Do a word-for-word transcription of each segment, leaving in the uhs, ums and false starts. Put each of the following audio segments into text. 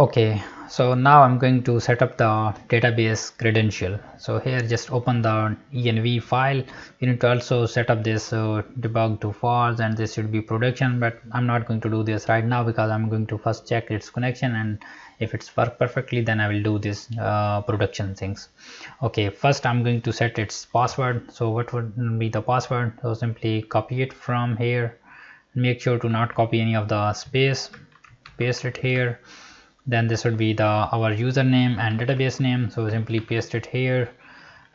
Okay, so now I'm going to set up the database credential. So here just open the env file. You need to also set up this uh, debug to false, and this should be production, but I'm not going to do this right now because I'm going to first check its connection, and if it's worked perfectly then I will do this uh, production things. Okay, first I'm going to set its password. So what would be the password? So simply copy it from here. Make sure to not copy any of the space, paste it here. Then this would be the our username and database name, so simply paste it here,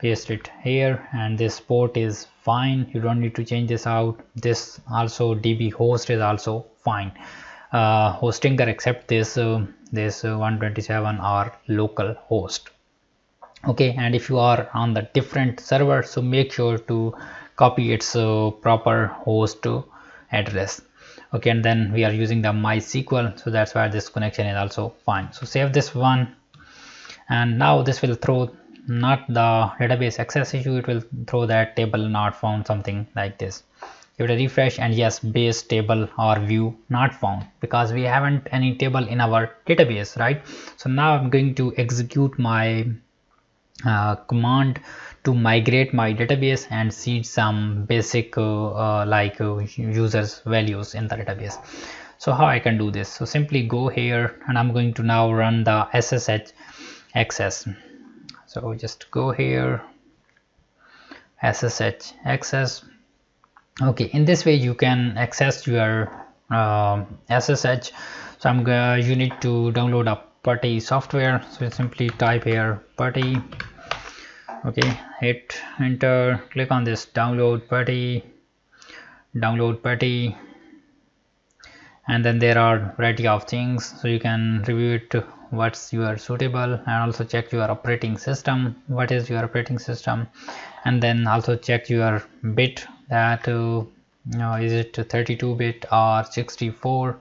paste it here, and this port is fine. You don't need to change this out. This also db host is also fine. uh, Hostinger accept this uh, this uh, one twenty-seven or local host. Okay, and if you are on the different server, so make sure to copy its uh, proper host address. Okay, and then we are using the MySQL, so that's why this connection is also fine. So save this one, and now this will throw not the database access issue, it will throw that table not found, something like this. Give it a refresh, and yes, base table or view not found, because we haven't any table in our database, right? So now I'm going to execute my uh, command to migrate my database and see some basic uh, uh, like uh, users values in the database. So how I can do this? So simply go here, and I'm going to now run the S S H access. So just go here, S S H access. Okay, in this way you can access your uh, S S H. So I'm gonna, you need to download a Putty software. So simply type here Putty. Okay, hit enter, click on this download Putty, download Putty, and then there are variety of things, so you can review it what's your suitable, and also check your operating system, what is your operating system, and then also check your bit, that uh, you know, is it thirty-two bit or sixty-four,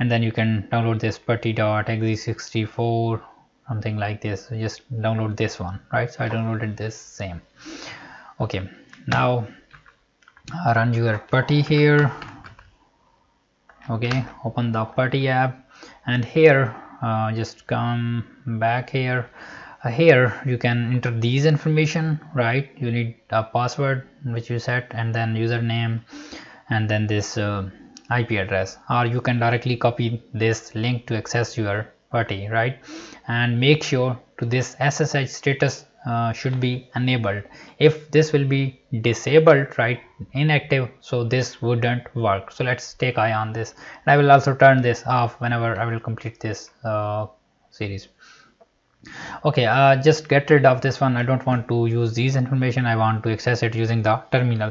and then you can download this putty dot x e sixty-four, something like this. So just download this one, right? So I downloaded this same. Okay, now run your Putty here. Okay, open the Putty app, and here uh, just come back here. Uh, here you can enter these information, right? You need a password which you set, and then username, and then this uh, I P address, or you can directly copy this link to access your Putty, right? And make sure to this S S H status uh, should be enabled. If this will be disabled, right, inactive, so this wouldn't work. So let's take eye on this, and I will also turn this off whenever I will complete this uh, series. Okay, uh, just get rid of this one. I don't want to use these information. I want to access it using the terminal.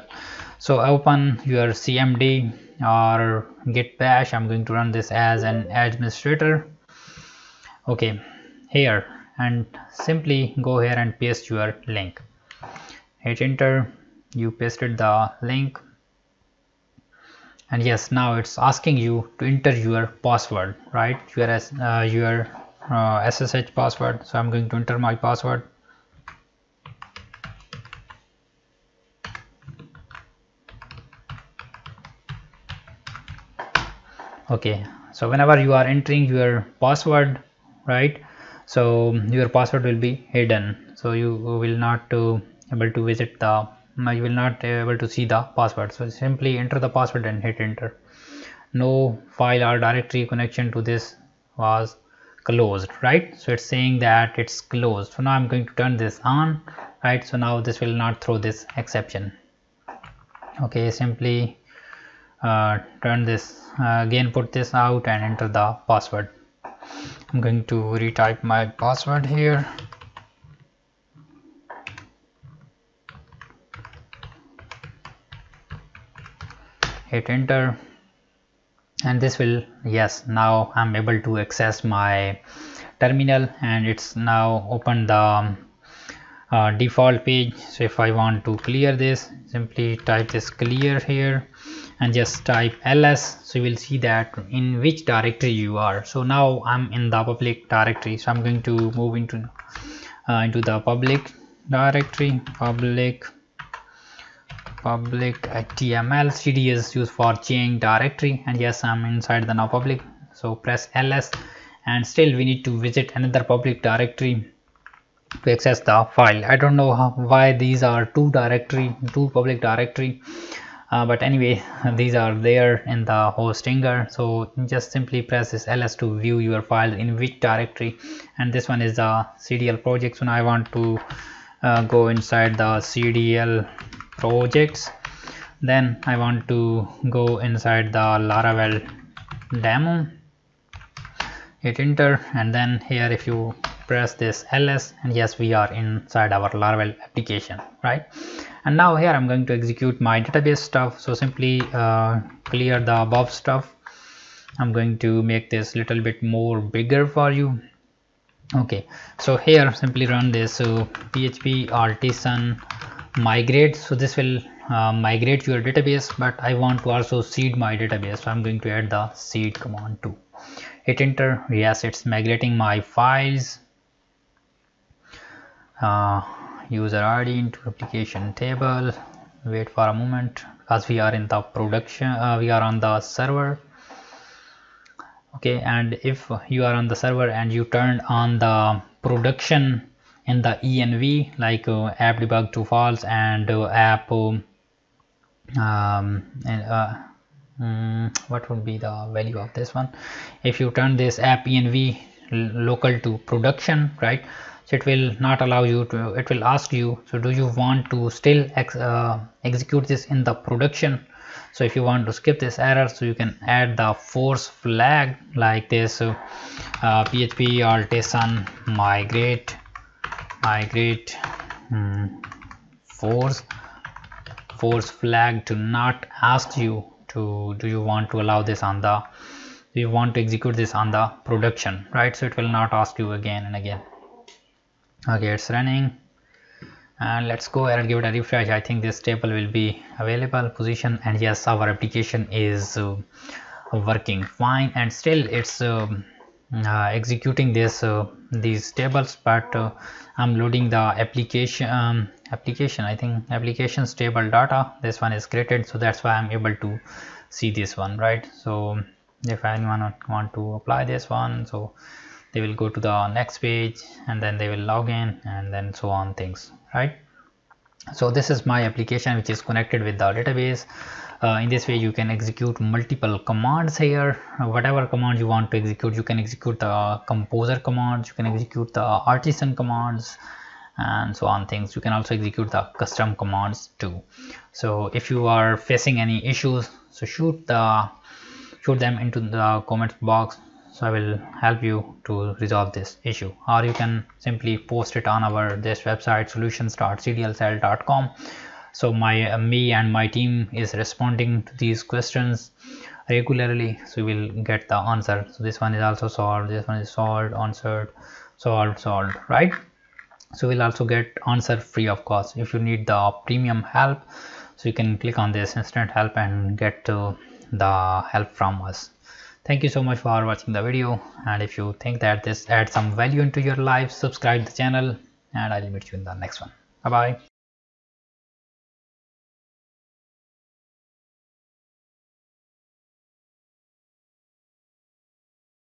So open your C M D or Git bash. I'm going to run this as an administrator. Okay, here, and simply go here and paste your link. Hit enter, you pasted the link, and yes, now it's asking you to enter your password, right? Your uh, your uh, S S H password. So I'm going to enter my password. Okay, so whenever you are entering your password, right, so your password will be hidden, so you will not uh, able to visit the you will not able to see the password. So simply enter the password and hit enter. No file or directory connection to this was closed, right? So it's saying that it's closed. So now I'm going to turn this on, right? So now this will not throw this exception. Okay, simply uh, turn this uh, again, put this out and enter the password. I'm going to retype my password here. Hit enter, and this will, yes, now I'm able to access my terminal, and it's now opened the uh, default page. So if I want to clear this, simply type this clear here, and just type ls, so you will see that in which directory you are. So now I'm in the public directory, so I'm going to move into uh, into the public directory. Public public html cd is used for change directory, and yes, I'm inside the now public. So press ls and still we need to visit another public directory to access the file. I don't know how, why these are two directory, two public directory, uh, but anyway, these are there in the Hostinger. So just simply press this L S to view your file in which directory, and this one is the C D L projects. So now I want to uh, go inside the C D L projects. Then I want to go inside the Laravel demo, hit enter, and then here if you press this L S, and yes, we are inside our Laravel application, right? And now here I'm going to execute my database stuff. So simply uh, clear the above stuff. I'm going to make this little bit more bigger for you. Okay, so here simply run this so P H P artisan migrate. So this will uh, migrate your database, but I want to also seed my database, so I'm going to add the seed command too. Hit enter. Yes, it's migrating my files. Uh, user I D into application table. Wait for a moment because we are in the production, uh, we are on the server. Okay, and if you are on the server and you turn on the production in the E N V, like uh, app debug to false and uh, app um, and, uh, um, what would be the value of this one? If you turn this app E N V local to production, right? So it will not allow you to, it will ask you, so do you want to still ex, uh, execute this in the production? So if you want to skip this error, so you can add the force flag like this, so, uh, P H P artisan migrate migrate hmm, force force flag to not ask you to do you want to allow this on the, you want to execute this on the production, right? So it will not ask you again and again. Okay, it's running, and let's go ahead and give it a refresh. I think this table will be available position, and yes, our application is uh, working fine, and still it's uh, uh, executing this uh, these tables, but uh, I'm loading the application um, application I think applications table data. This one is created, so that's why I'm able to see this one, right? So if anyone want to apply this one, so they will go to the next page and then they will log in and then so on things, right? So this is my application which is connected with the database. Uh, in this way you can execute multiple commands here. Whatever command you want to execute, you can execute the composer commands, you can execute the artisan commands and so on things. You can also execute the custom commands too. So if you are facing any issues, so shoot the shoot them into the comments box. So I will help you to resolve this issue, or you can simply post it on our this website solutions dot C D L cell dot com. So my uh, me and my team is responding to these questions regularly, so we will get the answer. So this one is also solved, this one is solved, answered, solved, solved, right? So we'll also get answer free of cost. If you need the premium help, so you can click on this instant help and get uh, the help from us. Thank you so much for watching the video, and if you think that this adds some value into your life, subscribe the channel, and I'll meet you in the next one. Bye bye.